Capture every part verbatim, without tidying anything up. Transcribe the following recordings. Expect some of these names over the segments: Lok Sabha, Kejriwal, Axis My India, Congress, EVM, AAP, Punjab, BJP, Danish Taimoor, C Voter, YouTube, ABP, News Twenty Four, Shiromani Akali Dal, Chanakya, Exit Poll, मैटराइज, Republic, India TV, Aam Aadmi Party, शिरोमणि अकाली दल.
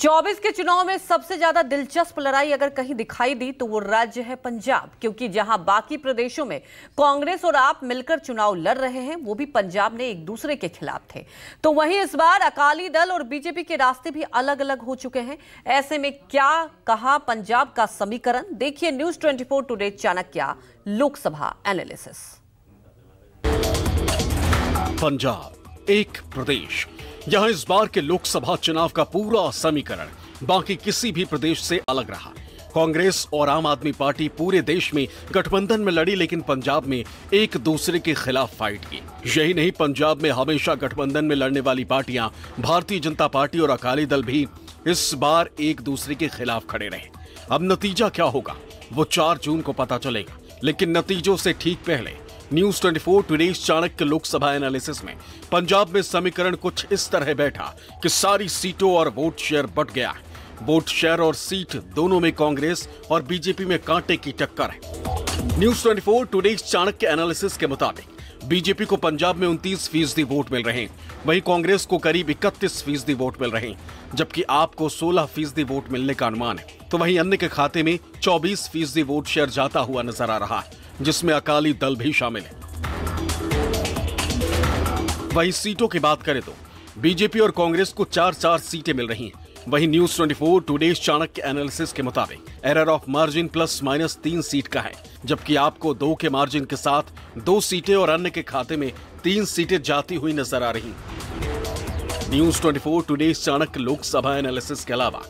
चौबीस के चुनाव में सबसे ज्यादा दिलचस्प लड़ाई अगर कहीं दिखाई दी तो वो राज्य है पंजाब, क्योंकि जहां बाकी प्रदेशों में कांग्रेस और आप मिलकर चुनाव लड़ रहे हैं, वो भी पंजाब में एक दूसरे के खिलाफ थे, तो वहीं इस बार अकाली दल और बीजेपी के रास्ते भी अलग अलग हो चुके हैं। ऐसे में क्या कहा पंजाब का समीकरण, देखिए news twenty four today Chanakya Lok Sabha analysis. Punjab एक प्रदेश, यहाँ इस बार के लोकसभा चुनाव का पूरा समीकरण बाकी किसी भी प्रदेश से अलग रहा। कांग्रेस और आम आदमी पार्टी पूरे देश में गठबंधन में लड़ी, लेकिन पंजाब में एक दूसरे के खिलाफ फाइट की। यही नहीं, पंजाब में हमेशा गठबंधन में लड़ने वाली पार्टियां भारतीय जनता पार्टी और अकाली दल भी इस बार एक दूसरे के खिलाफ खड़े रहे। अब नतीजा क्या होगा वो चार जून को पता चलेगा, लेकिन नतीजों से ठीक पहले news twenty four today Chanakya Lok Sabha analysis में पंजाब में समीकरण कुछ इस तरह बैठा कि सारी सीटों और वोट शेयर बट गया। वोट शेयर और सीट दोनों में कांग्रेस और बीजेपी में कांटे की टक्कर है। News twenty four today Chanakya analysis के मुताबिक बीजेपी को पंजाब में उनतीस फीसदी वोट मिल रहे हैं, वहीं कांग्रेस को करीब इकतीस फीसदी वोट मिल रहे हैं, जबकि आपको सोलह फीसदी वोट मिलने का अनुमान है। तो वहीं अन्य के खाते में चौबीस फीसदी वोट शेयर जाता हुआ नजर आ रहा है, जिसमें अकाली दल भी शामिल है। वहीं सीटों की बात करें तो बीजेपी और कांग्रेस को चार चार सीटें मिल रही हैं। वहीं news twenty four today Chanakya analysis के मुताबिक error of margin plus minus तीन सीट का है, जबकि आपको दो के मार्जिन के साथ दो सीटें और अन्य के खाते में तीन सीटें जाती हुई नजर आ रही। News twenty four today Chanakya Lok Sabha analysis के अलावा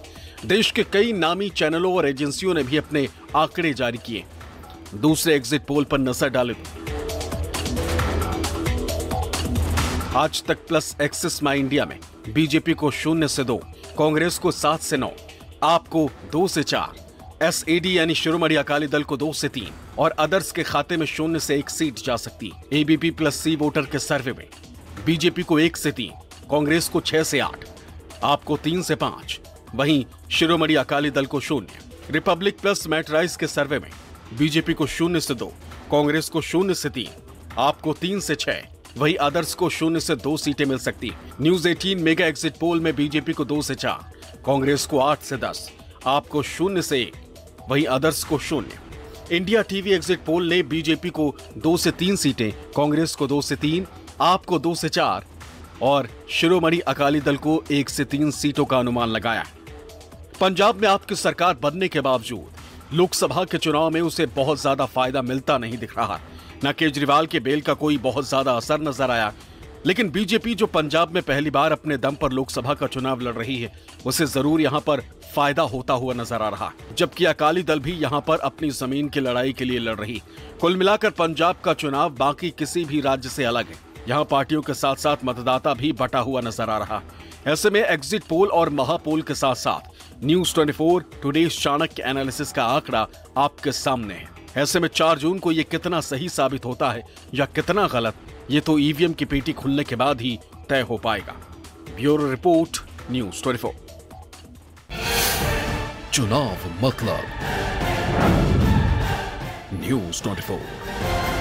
देश के कई नामी चैनलों और एजेंसियों ने भी अपने आंकड़े जारी किए। दूसरे एग्जिट पोल पर नजर डालें, आज तक प्लस एक्सिस माई इंडिया में बीजेपी को शून्य से दो, कांग्रेस को सात से नौ, आपको दो से चार, एस ए डी यानी शिरोमणि अकाली दल को दो से तीन और अदर्स के खाते में शून्य से एक सीट जा सकती। एबीपी प्लस सी वोटर के सर्वे में बीजेपी को एक से तीन, कांग्रेस को छह से आठ, आपको तीन से पांच, वहीं शिरोमणि अकाली दल को शून्य। रिपब्लिक प्लस मैटराइज के सर्वे में बीजेपी को शून्य से दो, कांग्रेस को शून्य से तीन, आपको तीन से छह, वही अदर्स को शून्य से दो सीटें मिल सकती। न्यूज अठारह मेगा एग्जिट पोल में बीजेपी को दो से चार, कांग्रेस को आठ से दस, आपको शून्य से एक, वही अदर्स को शून्य। इंडिया टीवी एग्जिट पोल ने बीजेपी को दो से तीन सीटें, कांग्रेस को दो से तीन, आपको दो से चार और शिरोमणि अकाली दल को एक से तीन सीटों का अनुमान लगाया। पंजाब में आपकी सरकार बनने के बावजूद लोकसभा के चुनाव में उसे बहुत ज्यादा फायदा मिलता नहीं दिख रहा। न केजरीवाल के बेल का कोई बहुत ज्यादा असर नजर आया, लेकिन बीजेपी जो पंजाब में पहली बार अपने दम पर लोकसभा का चुनाव लड़ रही है, उसे जरूर यहां पर फायदा होता हुआ नजर आ रहा, जबकि अकाली दल भी यहां पर अपनी जमीन की लड़ाई के लिए लड़ रही। कुल मिलाकर पंजाब का चुनाव बाकी किसी भी राज्य से अलग है। यहाँ पार्टियों के साथ साथ मतदाता भी बटा हुआ नजर आ रहा। ऐसे में एग्जिट पोल और महापोल के साथ साथ news twenty four today Chanakya analysis का आंकड़ा आपके सामने है। ऐसे में चार जून को ये कितना सही साबित होता है या कितना गलत, ये तो ईवीएम की पेटी खुलने के बाद ही तय हो पाएगा। Bureau report, news twenty four. चुनाव मतलब न्यूज ट्वेंटी फोर।